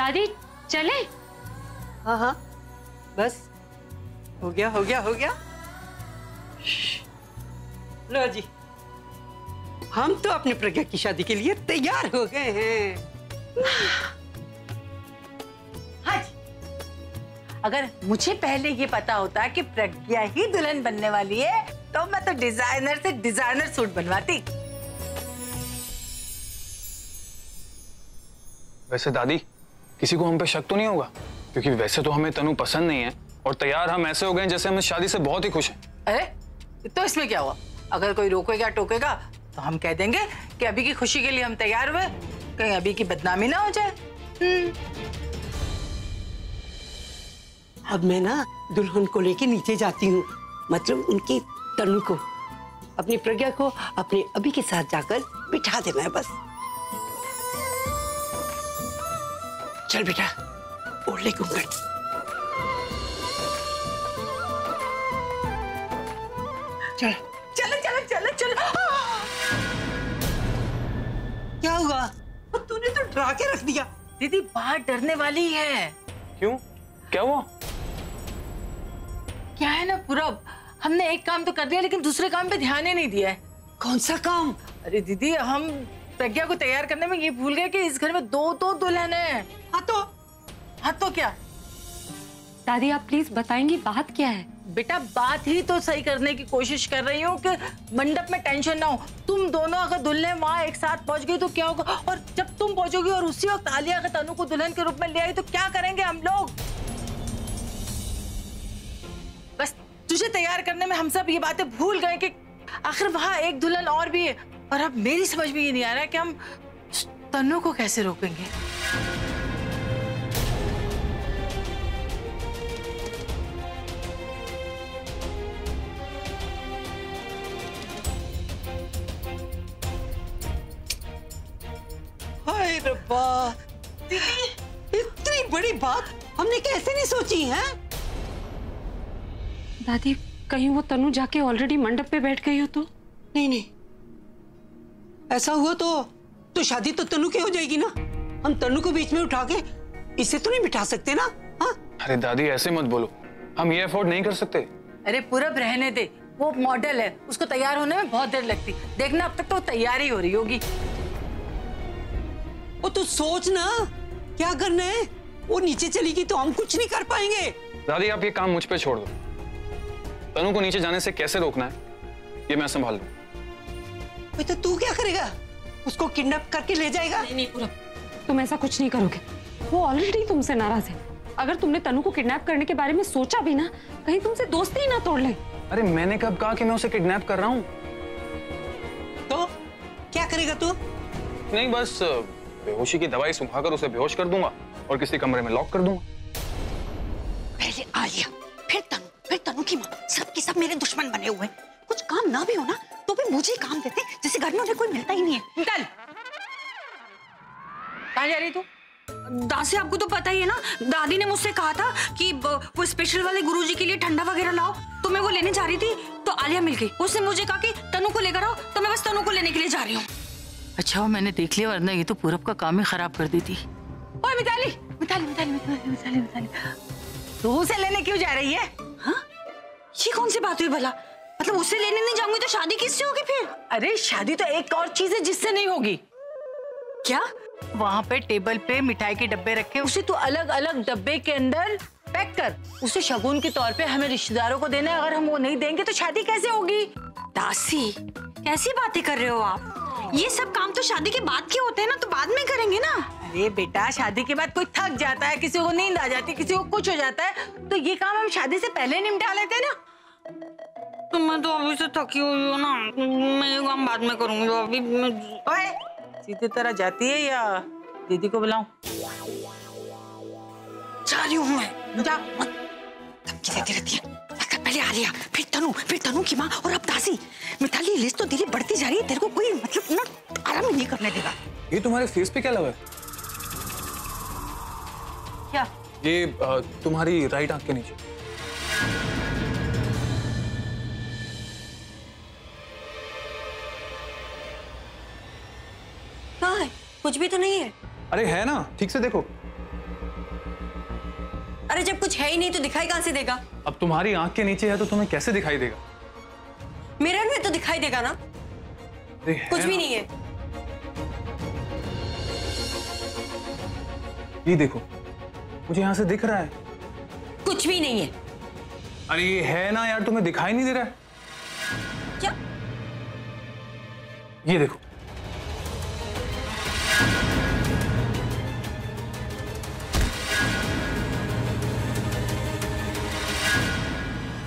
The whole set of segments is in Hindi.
दादी चले? हाँ हाँ बस हो गया हो गया हो गया। लो जी हम तो अपनी प्रज्ञा की शादी के लिए तैयार हो गए हैं। हाँ जी, अगर मुझे पहले ये पता होता कि प्रज्ञा ही दुल्हन बनने वाली है तो मैं तो डिजाइनर से डिजाइनर सूट बनवाती। वैसे दादी किसी को हम पे शक तो नहीं होगा, क्योंकि वैसे तो हमें तनु पसंद नहीं है और तैयार हम ऐसे हो गए जैसे हम इस शादी से बहुत ही खुश हैं। अरे तो इसमें क्या हुआ, अगर कोई रोकेगा टोकेगा तो हम कह देंगे कि अभी की खुशी के लिए हम तैयार हुए, कहीं अभी की बदनामी ना हो जाए। अब मैं ना दुल्हन को लेके नीचे जाती हूँ, मतलब उनकी तनु को, अपनी प्रज्ञा को अपने अभी के साथ जाकर बिठा देना है बस। चल बेटा ओढ़ ले घूंघट। चल चलो चलो चलो चलो। क्या हुआ? तूने तो डरा के रख दिया। दीदी बात डरने वाली है। क्यों, क्या हुआ? क्या है ना पूरब, हमने एक काम तो कर दिया लेकिन दूसरे काम पे ध्यान ही नहीं दिया है। कौन सा काम? अरे दीदी हम प्रज्ञा को तैयार करने में ये भूल गए कि इस घर में दो दुल्हन है। हाँ तो क्या दादी आप प्लीज बताएंगी बात क्या है? बेटा बात ही तो सही करने की कोशिश कर रही हूँ कि मंडप में टेंशन ना हो। तुम दोनों अगर दुल्हन वहाँ एक साथ पहुँच गई तो क्या होगा, और जब तुम पहुँचोगी और उसी वक्त आलिया अगर तनु को दुल्हन के रूप में ले आई तो क्या करेंगे हम लोग? बस तुझे तैयार करने में हम सब ये बातें भूल गए कि आखिर वहाँ एक दुल्हन और भी है, और अब मेरी समझ में ये नहीं आ रहा है कि हम तनु को कैसे रोकेंगे। दीदी इतनी बड़ी बात हमने कैसे नहीं सोची है? दादी कहीं वो तनु जाके ऑलरेडी मंडप पे बैठ गई हो तो? नहीं नहीं ऐसा हुआ तो शादी तो तनु की हो जाएगी ना, हम तनु को बीच में उठा के इसे तो नहीं बिठा सकते ना। हाँ अरे दादी ऐसे मत बोलो, हम ये अफोर्ड नहीं कर सकते। अरे पूरब रहने दे, वो मॉडल है उसको तैयार होने में बहुत देर लगती, देखना अब तक तो तैयारी हो रही होगी। वो तू सोच ना क्या करना है, वो नीचे चलेगी तो हम कुछ नहीं कर पाएंगे। दादी आप ये काम मुझ पे छोड़ दो, तनु को नीचे जाने से कैसे रोकना है ये मैं संभाल लूं। तो तू क्या करेगा, उसको किडनैप करके ले जाएगा? नहीं पूरा तुम ऐसा कुछ नहीं करोगे, वो ऑलरेडी तुमसे नाराज है। अगर तुमने तनु को किडनैप करने के बारे में सोचा भी ना कहीं तुमसे दोस्ती ना तोड़ ले। अरे मैंने कब कहा कि मैं उसे किडनैप कर रहा हूँ? तो क्या करेगा तू? नहीं बस बेहोशी की दवाई सुखाकर उसे बेहोश कर दूंगा और किसी कमरे में लॉक कर दूंगा। पहले आलिया, फिर तनु की माँ, सबके सब मेरे दुश्मन बने हुए। कुछ काम ना भी हो ना तो भी मुझे काम देते, जैसे घर में उन्हें कोई मिलता ही नहीं है। निकल। कहाँ जा रही तू? दासी आपको तो पता ही है ना, दादी ने मुझसे कहा था कि वो स्पेशल वाले गुरुजी के लिए ठंडा वगैरह लाओ, तो मैं वो लेने जा रही थी तो आलिया मिल गई। उसने मुझे कहा कि तनु को लेकर आओ, तो मैं बस तनु को लेने के लिए जा रही हूँ। अच्छा वो मैंने देख लिया, वरना ये तो पूरब का काम ही खराब कर दी थी। ओए मिताली मिताली मिताली मिताली मिताली मिताली तो उसे लेने क्यों जा रही है? हाँ ये कौन सी बात हुई भला, मतलब उसे लेने नहीं जाऊंगी तो शादी किससे होगी फिर? अरे शादी तो एक और चीज है जिससे नहीं होगी। क्या? वहाँ पे टेबल पे मिठाई के डब्बे रखे, उसे तू अलग अलग डब्बे के अंदर पैक कर, उसे शगुन के तौर पे हमें रिश्तेदारों को देना है। अगर हम वो नहीं देंगे तो शादी कैसे होगी? दासी कैसी बातें कर रहे हो आप, ये सब काम तो शादी के बाद के होते हैं ना, तो बाद में करेंगे ना। अरे बेटा शादी के बाद कोई थक जाता है, किसी को नींद आ जाती है, किसी को कुछ हो जाता है, तो ये काम हम शादी से पहले निपटा लेते हैं ना। तो मैं तो अभी से थकी हुई हूँ ना, मैं ये काम बाद में करूंगी अभी मैं। ओए सीधी तरह जाती है या दीदी को बुलाऊं? जा रही हूँ मैं, जा पहले आलिया फिर तनु की माँ और अब दासी। मिताली लिस्ट तो तेरी बढ़ती जा रही है, तेरे को कोई मतलब ना आराम नहीं करने देगा। ये तुम्हारे फेस पे क्या लगा है? क्या? ये तुम्हारी राइट आंख के नीचे। कहाँ है? कुछ भी तो नहीं है। अरे है ना, ठीक से देखो। अरे जब कुछ है ही नहीं तो दिखाई कहाँ से देगा? अब तुम्हारी आंख के नीचे है तो तुम्हें कैसे दिखाई देगा? मिरर में तो दिखाई देगा ना, कुछ भी नहीं है। ये देखो, मुझे यहाँ से दिख रहा है। कुछ भी नहीं है। अरे ये है ना यार, तुम्हें दिखाई नहीं दे रहा है क्या? ये देखो,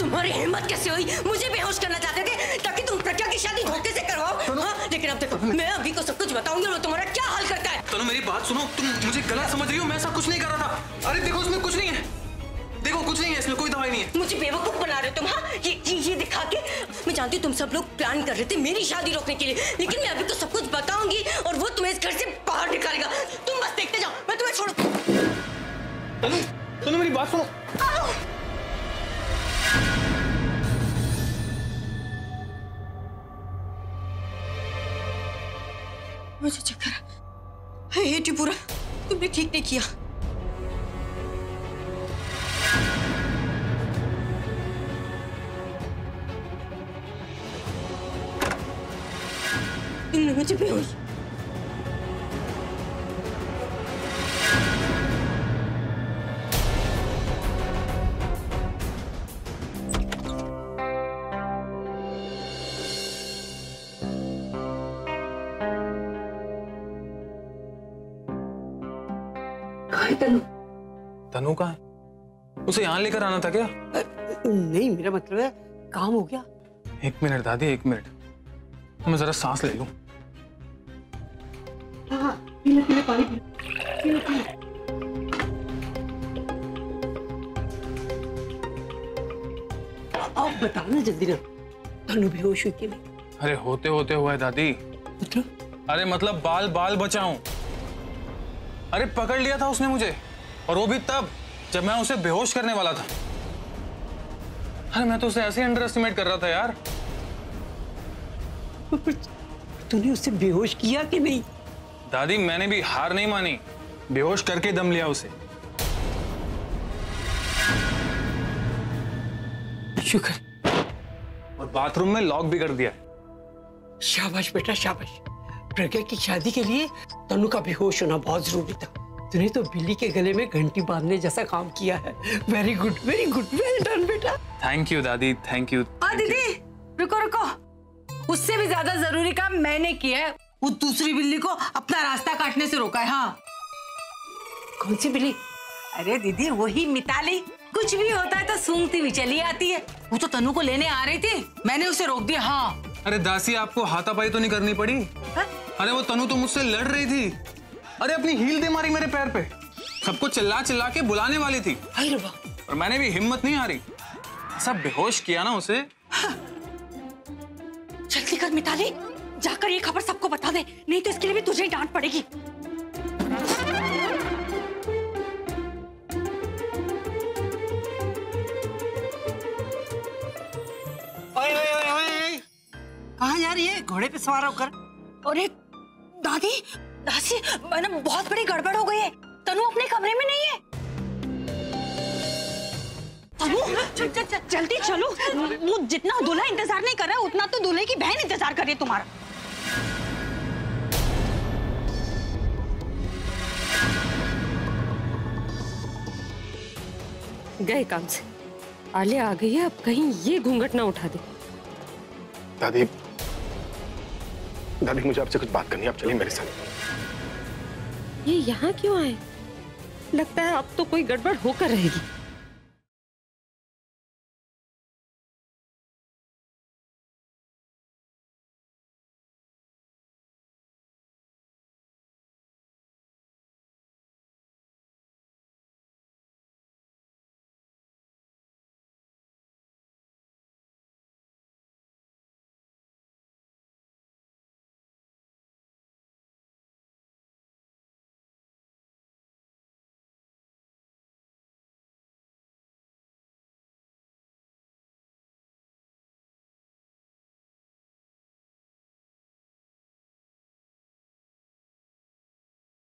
तुम्हारी हिम्मत कैसे हुई? मुझे बेहोश करना चाहते थे ताकि तुम प्रज्ञा की शादी धोखे से करवाओ। हाँ, लेकिन अब देखो, मैं अभी को सब कुछ बताऊंगी और तुम्हारा क्या हाल करता है। तनु मेरी बात सुनो, तुम मुझे गलत समझ रही हो, मैं ऐसा कुछ नहीं कर रहा था। अरे देखो, इसमें कुछ नहीं है, देखो कुछ नहीं है, इसमें कोई दवाई नहीं है। मुझे बेवकूफ बना रहे हो तुम। हाँ, ये दिखा के। मैं जानती हूँ तुम सब लोग प्लान कर रहे थे मेरी शादी रोकने के लिए, लेकिन मैं अभी तो सब कुछ बताऊंगी और वो तुम्हें इस घर से बाहर निकालेगा। तुम बस देखते जाओ, मैं तुम्हें छोड़ू। तनु, तनु मेरी बात सुनो। मुझे चक्कर। हे टिपुरा, तुमने ठीक नहीं किया। मुझे बेहोश। तनु कहाँ है? उसे यहाँ लेकर आना था क्या? नहीं, मेरा मतलब है काम हो गया। एक मिनट दादी, एक मिनट, मैं जरा सांस ले लूं। हाँ, पीले पीले पानी पीले पीले। आप बताना जल्दी ना, तनु बेहोश हुई कि नहीं? अरे होते होते हुआ है दादी। मतलब? अरे मतलब बाल बाल बचाऊं। अरे पकड़ लिया था उसने मुझे, और वो भी तब जब मैं उसे बेहोश करने वाला था। अरे मैं तो उसे ऐसे अंडर एस्टिमेट कर रहा था यार। तूने उसे बेहोश किया कि नहीं? दादी मैंने भी हार नहीं मानी, बेहोश करके दम लिया उसे। शुक्र। और बाथरूम में लॉक भी कर दिया। शाबाश बेटा, शाबाश। प्रज्ञा की शादी के लिए तनु का बेहोश होना बहुत जरूरी था। तूने तो बिल्ली के गले में घंटी बांधने जैसा काम किया है। Very good, very good, well done बेटा। थैंक यू दादी, थैंक यू। और दीदी रुको रुको, उससे भी ज्यादा जरूरी काम मैंने किया है। वो दूसरी बिल्ली को अपना रास्ता काटने से रोका है। हाँ। कौन सी बिल्ली? अरे दीदी वही मिताली, कुछ भी होता है तो सूंघती हुई चली आती है। वो तो तनु को लेने आ रही थी, मैंने उसे रोक दिया। हाँ। अरे दासी, आपको हाथापाई तो नहीं करनी पड़ी? हा? अरे वो तनु तो मुझसे लड़ रही थी। अरे अपनी हील दे मारी मेरे पैर पे, सबको चिल्ला चिल्ला के बुलाने वाली थी। हाय रब्बा। और मैंने भी हिम्मत नहीं हारी, सब बेहोश किया ना उसे। हाँ। जल्दी कर मिताली, जाकर ये खबर सबको बता दे, नहीं तो इसके लिए भी तुझे ही डांट पड़ेगी। ओए ओए ओए ओए, कहाँ जा रही है घोड़े पे सवार होकर? और एक दादी, दासी, मैंने बहुत बड़ी गड़बड़ हो गई है। तनु अपने कमरे में नहीं है। तनु जल्दी चलो, वो जितना दूल्हा इंतजार नहीं कर रहा है उतना तो दूल्हे की बहन इंतजार कर रही है तुम्हारा। गए काम से, आलिया आ गई है, अब कहीं ये घूंघट ना उठा दे। दादी, दादी मुझे आपसे कुछ बात करनी है, आप चलिए मेरे साथ। ये यहाँ क्यों आए? लगता है अब तो कोई गड़बड़ होकर रहेगी।